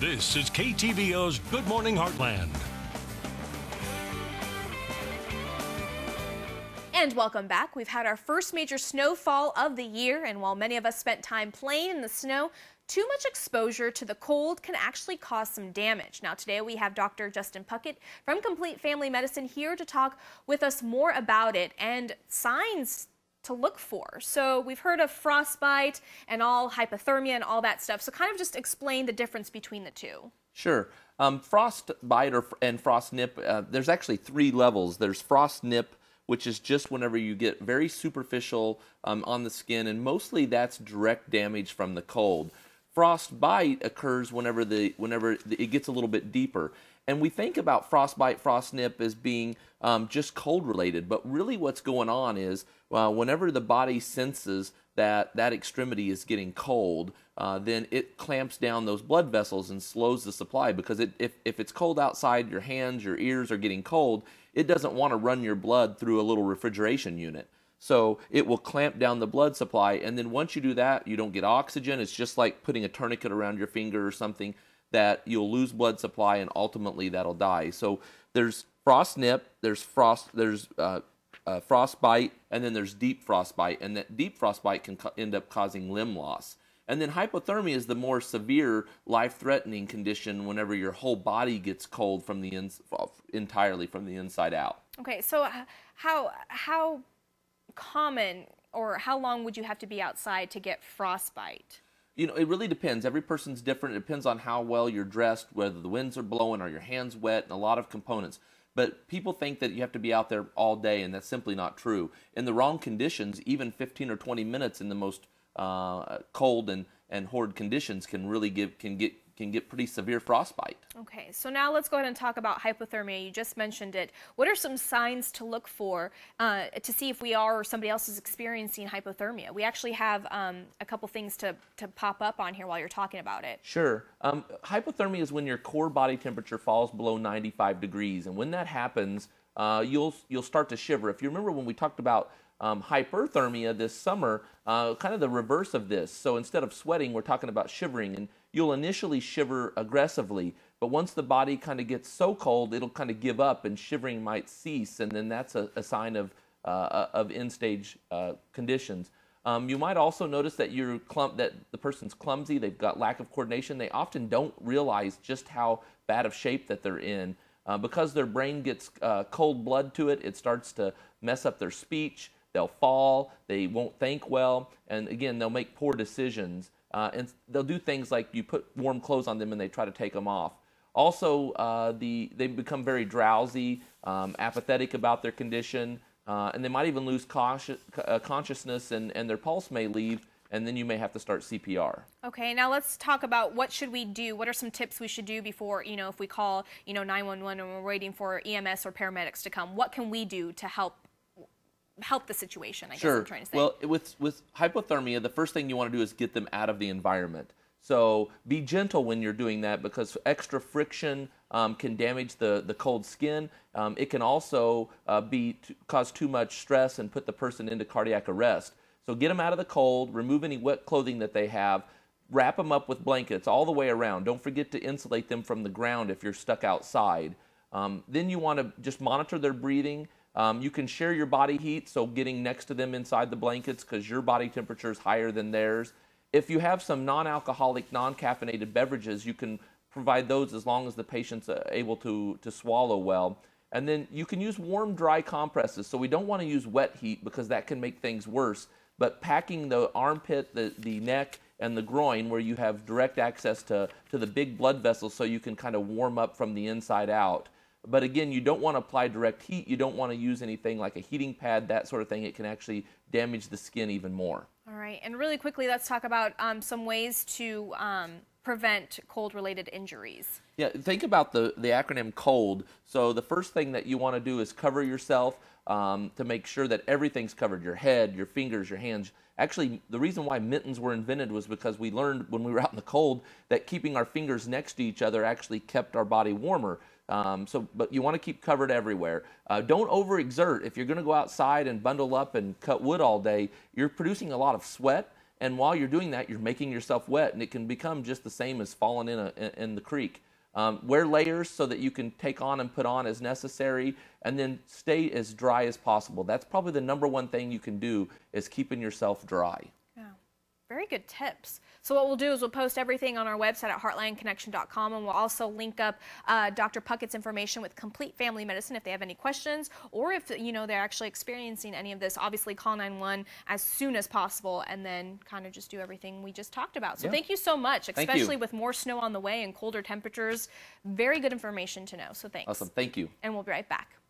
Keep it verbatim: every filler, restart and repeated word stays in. This is K T V O's Good Morning Heartland. And welcome back. We've had our first major snowfall of the year, and while many of us spent time playing in the snow, too much exposure to the cold can actually cause some damage. Now today we have Doctor Justin Puckett from Complete Family Medicine here to talk with us more about it and signs to look for. So we've heard of frostbite and all hypothermia and all that stuff. So kind of just explain the difference between the two. Sure. Um, frostbite or, and frostnip, uh, there's actually three levels. There's frostnip, which is just whenever you get very superficial um, on the skin, and mostly that's direct damage from the cold. Frostbite occurs whenever the whenever the, it gets a little bit deeper. And we think about frostbite, frostnip as being um, just cold related, but really what's going on is uh, whenever the body senses that that extremity is getting cold, uh, then it clamps down those blood vessels and slows the supply, because it, if, if it's cold outside, your hands, your ears are getting cold, it doesn't want to run your blood through a little refrigeration unit. So it will clamp down the blood supply, and then once you do that, you don't get oxygen. It's just like putting a tourniquet around your finger or something, that you'll lose blood supply and ultimately that'll die. So there's frostnip, there's frost, there's uh, uh, frostbite, and then there's deep frostbite, and that deep frostbite can end up causing limb loss. And then hypothermia is the more severe, life-threatening condition whenever your whole body gets cold from the ins entirely from the inside out. Okay, so how how common or how long would you have to be outside to get frostbite? You know, it really depends. Every person's different. It depends on how well you're dressed, whether the winds are blowing or your hands wet, and a lot of components. But people think that you have to be out there all day, and that's simply not true. In the wrong conditions, even fifteen or twenty minutes in the most uh, cold and and horrid conditions can really give can get can get pretty severe frostbite. Okay, so now let's go ahead and talk about hypothermia. You just mentioned it. What are some signs to look for uh, to see if we are or somebody else is experiencing hypothermia? We actually have um, a couple things to, to pop up on here while you're talking about it. Sure. Um, hypothermia is when your core body temperature falls below ninety-five degrees, and when that happens, uh, you'll, you'll start to shiver. If you remember when we talked about Um, hyperthermia this summer, uh, kind of the reverse of this. So instead of sweating, we're talking about shivering, and you'll initially shiver aggressively, but once the body kind of gets so cold, it'll kind of give up and shivering might cease, and then that's a, a sign of, uh, of end-stage uh, conditions. Um, you might also notice that you're clump that the person's clumsy, they've got lack of coordination. They often don't realize just how bad of shape that they're in. Uh, because their brain gets uh, cold blood to it, it starts to mess up their speech. They'll fall, they won't think well, and again, they'll make poor decisions. Uh, and they'll do things like you put warm clothes on them and they try to take them off. Also, uh, the, they become very drowsy, um, apathetic about their condition, uh, and they might even lose consci uh, consciousness, and, and their pulse may leave, and then you may have to start C P R. Okay, now let's talk about what should we do. What are some tips we should do before, you know, if we call, you know, nine one one and we're waiting for E M S or paramedics to come? What can we do to help help the situation, I guess I'm trying to say. Well, with, with hypothermia, the first thing you want to do is get them out of the environment. So be gentle when you're doing that, because extra friction um, can damage the, the cold skin. Um, it can also uh, be cause too much stress and put the person into cardiac arrest. So get them out of the cold, remove any wet clothing that they have, wrap them up with blankets all the way around. Don't forget to insulate them from the ground if you're stuck outside. Um, then you want to just monitor their breathing. Um, you can share your body heat, so getting next to them inside the blankets, because your body temperature is higher than theirs. If you have some non-alcoholic, non-caffeinated beverages, you can provide those as long as the patient's able to, to swallow well. And then you can use warm, dry compresses. So we don't want to use wet heat, because that can make things worse. But packing the armpit, the, the neck, and the groin, where you have direct access to, to the big blood vessels, so you can kind of warm up from the inside out. But again, you don't want to apply direct heat. You don't want to use anything like a heating pad, that sort of thing. It can actually damage the skin even more. All right. And really quickly, let's talk about um, some ways to um, prevent cold-related injuries. Yeah, think about the, the acronym COLD. So the first thing that you want to do is cover yourself um, to make sure that everything's covered, your head, your fingers, your hands. Actually, the reason why mittens were invented was because we learned when we were out in the cold that keeping our fingers next to each other actually kept our body warmer. Um, so, but you want to keep covered everywhere. Uh, don't overexert. If you're going to go outside and bundle up and cut wood all day, you're producing a lot of sweat, And while you're doing that, you're making yourself wet, and it can become just the same as falling in, a, in the creek. Um, wear layers so that you can take on and put on as necessary, and then stay as dry as possible. That's probably the number one thing you can do, is keeping yourself dry. Yeah, very good tips. So what we'll do is we'll post everything on our website at heartland connection dot com, and we'll also link up uh, Doctor Puckett's information with Complete Family Medicine if they have any questions, or if you know they're actually experiencing any of this. Obviously, call nine one one as soon as possible, and then kind of just do everything we just talked about. So yeah. Thank you so much, especially with more snow on the way and colder temperatures. Very good information to know. So thanks. Awesome. Thank you. And we'll be right back.